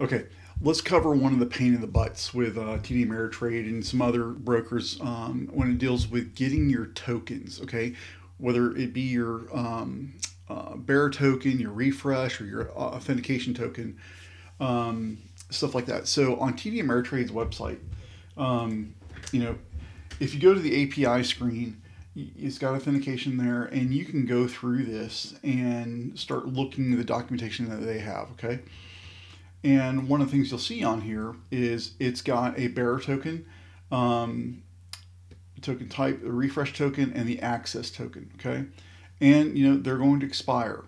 Okay, let's cover one of the pain in the butts with TD Ameritrade and some other brokers when it deals with getting your tokens, okay? Whether it be your bearer token, your refresh, or your authentication token, stuff like that. So on TD Ameritrade's website, you know, if you go to the API screen, it's got authentication there, and you can go through this and start looking at the documentation that they have, okay? And one of the things you'll see on here is it's got a bearer token, token type, a refresh token, and the access token, okay? And, you know, they're going to expire.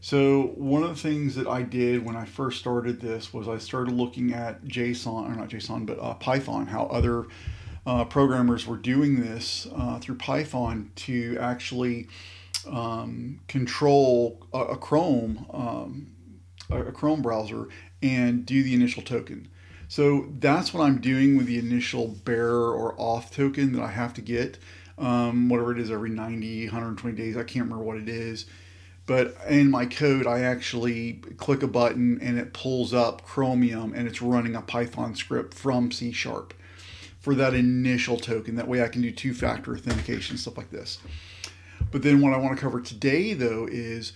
So one of the things that I did when I first started this was I started looking at JSON, or not JSON, but Python, how other programmers were doing this through Python to actually control a Chrome browser and do the initial token. So that's what I'm doing with the initial bearer or auth token that I have to get, whatever it is, every 90, 120 days. I can't remember what it is. But in my code, I actually click a button and it pulls up Chromium and it's running a Python script from C# for that initial token. That way I can do two-factor authentication, stuff like this. But then what I want to cover today, though, is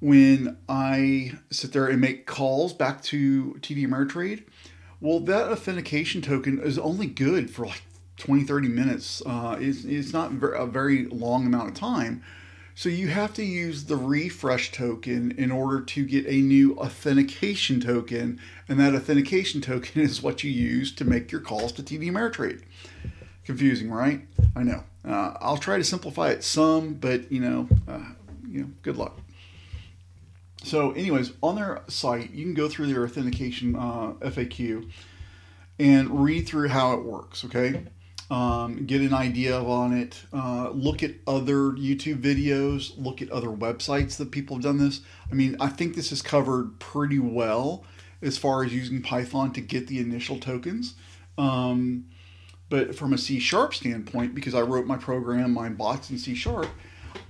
when I sit there and make calls back to TD Ameritrade, well, that authentication token is only good for like 20, 30 minutes. It's not a very long amount of time. So you have to use the refresh token in order to get a new authentication token. And that authentication token is what you use to make your calls to TD Ameritrade. Confusing, right? I know. I'll try to simplify it some, but you know, good luck. So anyways, on their site, you can go through their authentication FAQ and read through how it works, okay? Get an idea on it, look at other YouTube videos, look at other websites that people have done this. I mean, I think this is covered pretty well as far as using Python to get the initial tokens. But from a C# standpoint, because I wrote my program, my bots in C#,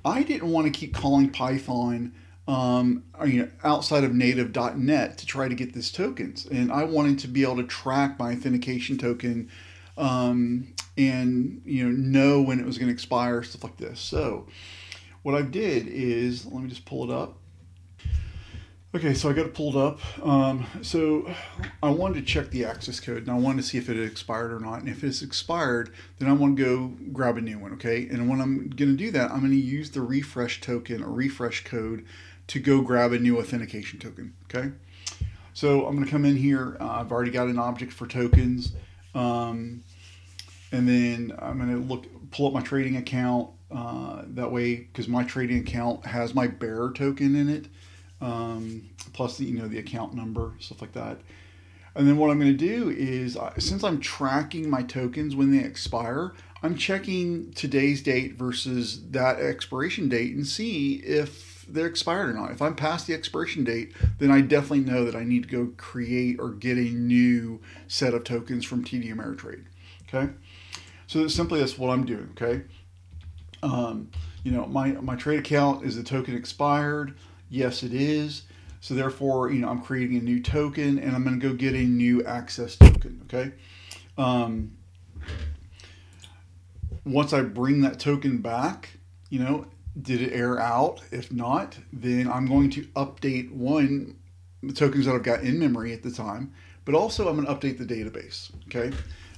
I didn't want to keep calling Python outside of native.net to try to get these tokens. And I wanted to be able to track my authentication token and, you know when it was going to expire, stuff like this. So what I did is, let me just pull it up. Okay, so I got it pulled up. So I wanted to check the access code and I wanted to see if it had expired or not. And if it's expired, then I want to go grab a new one, okay? And when I'm going to do that, I'm going to use the refresh token or refresh code to go grab a new authentication token, okay? So I'm going to come in here. I've already got an object for tokens. And then I'm going to pull up my trading account, that way, because my trading account has my bearer token in it, plus the, you know, the account number, stuff like that. And then what I'm going to do is, since I'm tracking my tokens when they expire, I'm checking today's date versus that expiration date and see if they're expired or not. If I'm past the expiration date, then I definitely know that I need to go create or get a new set of tokens from TD Ameritrade, okay? So that's what I'm doing, okay? You know, my trade account, is the token expired? Yes, it is. So therefore, you know, I'm creating a new token and I'm going to go get a new access token, okay? Once I bring that token back, you know, did it air out? If not, then I'm going to update the tokens that I've got in memory at the time, but also I'm going to update the database, okay?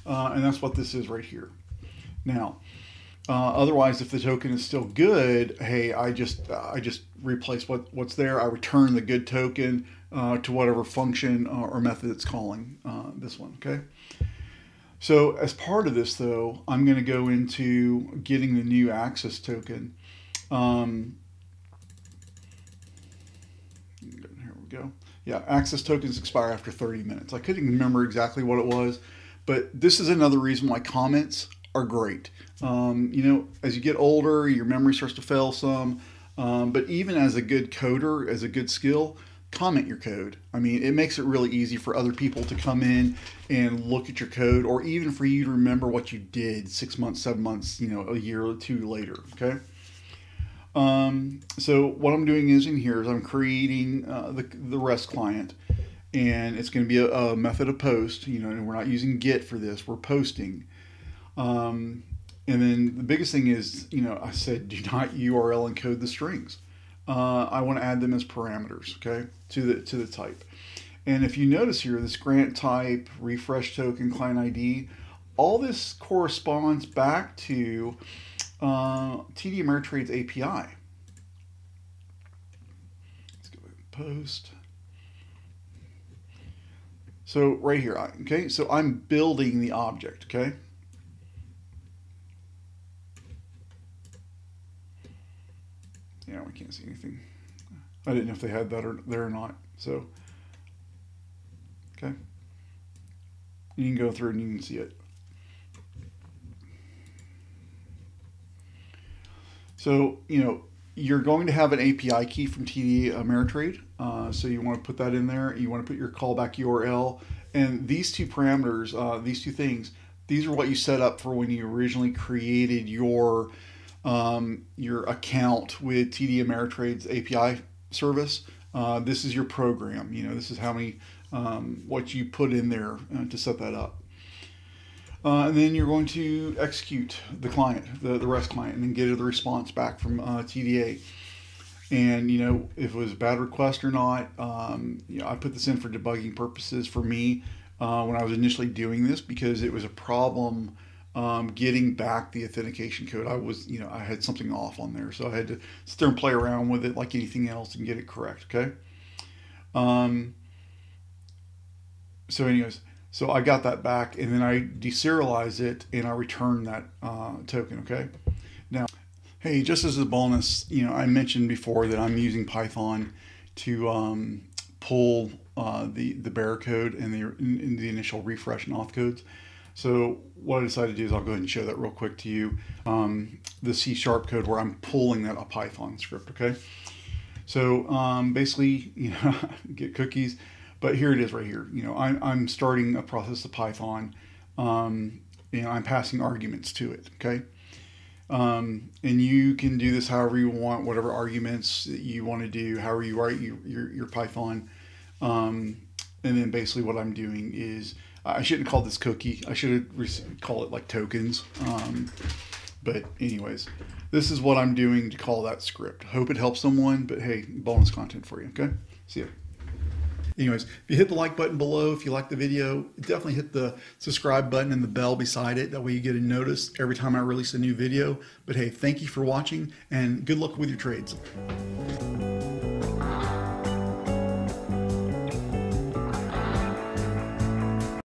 And that's what this is right here. Now, otherwise, if the token is still good, hey, I just replace what's there. I return the good token to whatever function or method it's calling this one, okay? So as part of this, though, I'm going to go into getting the new access token. Here we go. Yeah, access tokens expire after 30 minutes. I couldn't remember exactly what it was, but this is another reason why comments are great. You know, as you get older, your memory starts to fail some, but even as a good coder, as a good skill, comment your code. I mean, it makes it really easy for other people to come in and look at your code, or even for you to remember what you did 6 months, 7 months, you know, a year or two later, okay? So what I'm doing is in here is I'm creating the REST client. and it's going to be a method of post, you know, and we're not using get for this, we're posting. And then the biggest thing is, you know, I said do not URL encode the strings. I want to add them as parameters, okay, to the type. And if you notice here, this grant type, refresh token, client ID, all this corresponds back to TD Ameritrade's API. Let's go ahead and post. So right here, okay, so I'm building the object, okay? Yeah, we can't see anything. I didn't know if they had that or there or not. So, okay. You can go through and you can see it. So, you know, you're going to have an API key from TD Ameritrade. So you want to put that in there. You want to put your callback URL. And these two parameters, these two things, these are what you set up for when you originally created your account with TD Ameritrade's API service. This is your program. You know, this is how many, what you put in there to set that up. And then you're going to execute the client, the REST client, and then get the response back from TDA. And, you know, if it was a bad request or not, you know, I put this in for debugging purposes for me when I was initially doing this, because it was a problem getting back the authentication code. I was, you know, I had something off on there, so I had to sit there and play around with it like anything else and get it correct, okay? So anyways, so I got that back, and then I deserialized it, and I returned that token, okay? Now, hey, just as a bonus, you know, I mentioned before that I'm using Python to pull the bearer code and the initial refresh and auth codes. So what I decided to do is I'll go ahead and show that real quick to you. The C# code where I'm pulling that a Python script, okay? So basically, you know, get cookies, but here it is right here. You know, I'm starting a process of Python, and I'm passing arguments to it, okay? And you can do this however you want, whatever arguments that you want to do, however you write your Python. And then basically what I'm doing is, I shouldn't call this cookie. I should call it like tokens. But anyways, this is what I'm doing to call that script. Hope it helps someone, but hey, bonus content for you, okay? See ya. Anyways, if you hit the like button below, if you like the video, definitely hit the subscribe button and the bell beside it. That way you get a notice every time I release a new video. But hey, thank you for watching and good luck with your trades.